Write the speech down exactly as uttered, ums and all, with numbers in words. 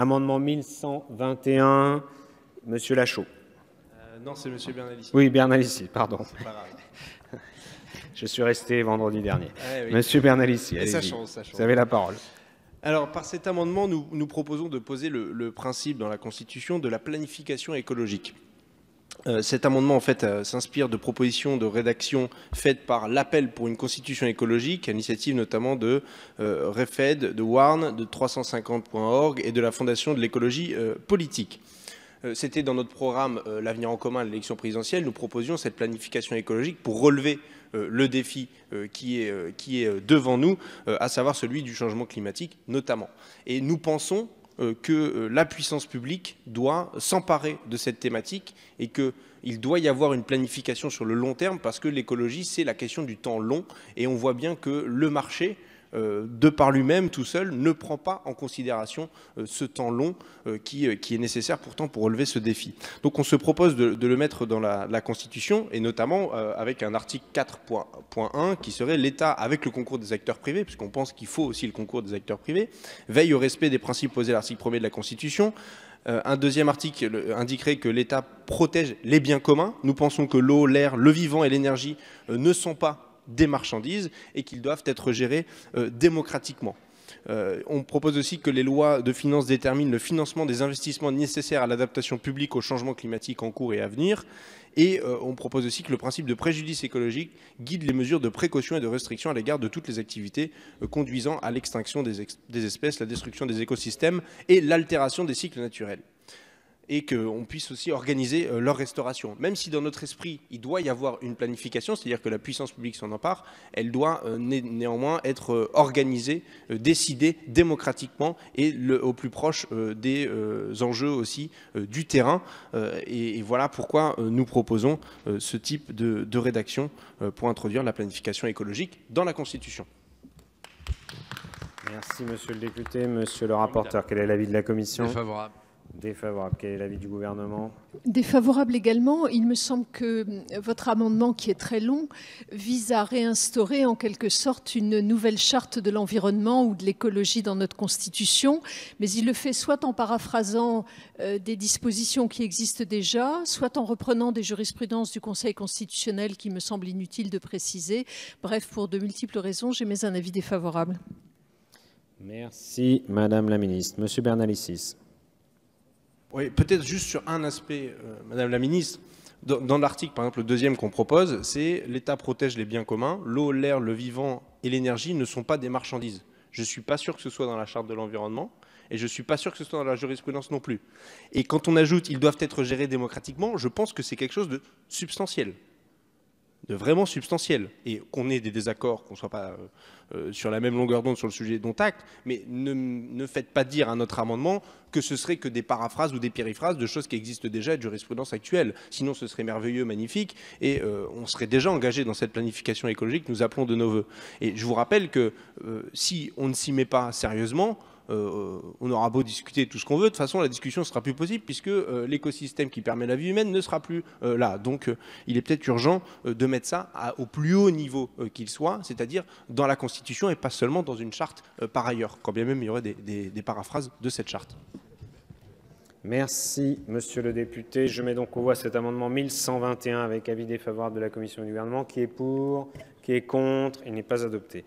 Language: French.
Amendement mille cent vingt et un, Monsieur Lachaud. Euh, non, c'est Monsieur Bernalicis. Oui, Bernalicis, pardon. C'est pas grave. Je suis resté vendredi dernier. Ah, oui. Monsieur Bernalicis, ça change, ça change. Vous avez la parole. Alors, par cet amendement, nous, nous proposons de poser le, le principe dans la Constitution de la planification écologique. Euh, cet amendement, en fait, euh, s'inspire de propositions de rédaction faites par l'Appel pour une Constitution écologique, à l'initiative notamment de euh, REFED, de Warne, de trois cent cinquante point org et de la Fondation de l'écologie euh, politique. Euh, C'était dans notre programme euh, L'Avenir en commun à l'élection présidentielle, nous proposions cette planification écologique pour relever euh, le défi euh, qui est, euh, qui est devant nous, euh, à savoir celui du changement climatique notamment. Et nous pensons que la puissance publique doit s'emparer de cette thématique et qu'il doit y avoir une planification sur le long terme, parce que l'écologie, c'est la question du temps long, et on voit bien que le marché, de par lui-même, tout seul, ne prend pas en considération ce temps long qui est nécessaire pourtant pour relever ce défi. Donc on se propose de le mettre dans la Constitution, et notamment avec un article quatre point un qui serait: l'État, avec le concours des acteurs privés, puisqu'on pense qu'il faut aussi le concours des acteurs privés, veille au respect des principes posés à l'article premier de la Constitution. Un deuxième article indiquerait que l'État protège les biens communs. Nous pensons que l'eau, l'air, le vivant et l'énergie ne sont pas des marchandises et qu'ils doivent être gérés euh, démocratiquement. Euh, on propose aussi que les lois de finances déterminent le financement des investissements nécessaires à l'adaptation publique au changement climatique en cours et à venir. Et euh, on propose aussi que le principe de préjudice écologique guide les mesures de précaution et de restriction à l'égard de toutes les activités euh, conduisant à l'extinction des, ex des espèces, la destruction des écosystèmes et l'altération des cycles naturels, et qu'on puisse aussi organiser leur restauration. Même si dans notre esprit, il doit y avoir une planification, c'est-à-dire que la puissance publique s'en empare, elle doit né néanmoins être organisée, décidée démocratiquement et le, au plus proche des enjeux aussi du terrain. Et, et voilà pourquoi nous proposons ce type de, de rédaction pour introduire la planification écologique dans la Constitution. Merci Monsieur le député. Monsieur le rapporteur, quel est l'avis de la Commission ? Défavorable. Défavorable. Quel est l'avis du gouvernement ? Défavorable également. Il me semble que votre amendement, qui est très long, vise à réinstaurer en quelque sorte une nouvelle charte de l'environnement ou de l'écologie dans notre Constitution, mais il le fait soit en paraphrasant euh, des dispositions qui existent déjà, soit en reprenant des jurisprudences du Conseil constitutionnel qui me semble inutile de préciser. Bref, pour de multiples raisons, j'émets un avis défavorable. Merci Madame la Ministre. Monsieur Bernalicis. Oui, peut-être juste sur un aspect, euh, Madame la Ministre. Dans, dans l'article, par exemple, le deuxième qu'on propose, c'est: l'État protège les biens communs, l'eau, l'air, le vivant et l'énergie ne sont pas des marchandises. Je ne suis pas sûr que ce soit dans la Charte de l'environnement, et je ne suis pas sûr que ce soit dans la jurisprudence non plus. Et quand on ajoute « ils doivent être gérés démocratiquement », je pense que c'est quelque chose de substantiel, de vraiment substantiel. Et qu'on ait des désaccords, qu'on ne soit pas euh, sur la même longueur d'onde sur le sujet dont acte, mais ne, ne faites pas dire à notre amendement que ce serait que des paraphrases ou des périphrases de choses qui existent déjà et de jurisprudence actuelle. Sinon, ce serait merveilleux, magnifique, et euh, on serait déjà engagé dans cette planification écologique que nous appelons de nos voeux. Et je vous rappelle que euh, si on ne s'y met pas sérieusement, Euh, on aura beau discuter tout ce qu'on veut, de toute façon la discussion ne sera plus possible, puisque euh, l'écosystème qui permet la vie humaine ne sera plus euh, là. Donc euh, il est peut-être urgent euh, de mettre ça à, au plus haut niveau euh, qu'il soit, c'est-à-dire dans la Constitution et pas seulement dans une charte euh, par ailleurs, quand bien même il y aurait des, des, des paraphrases de cette charte. Merci Monsieur le député. Je mets donc aux voix cet amendement mille cent vingt et un avec avis défavorable de la Commission et du gouvernement. Qui est pour ? Qui est contre ? Il n'est pas adopté.